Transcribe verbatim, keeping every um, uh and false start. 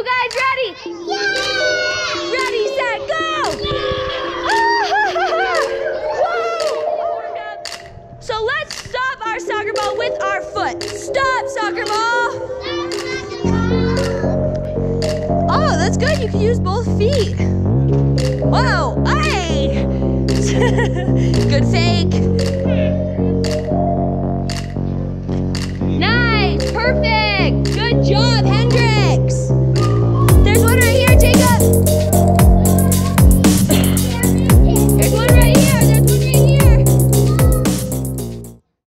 you guys ready? Yeah! Ready, set, go! Yeah! So let's stop our soccer ball with our foot. Stop, soccer ball! Stop, soccer ball! Oh, that's good. You can use both feet. Whoa, hey! Good fake. Good job.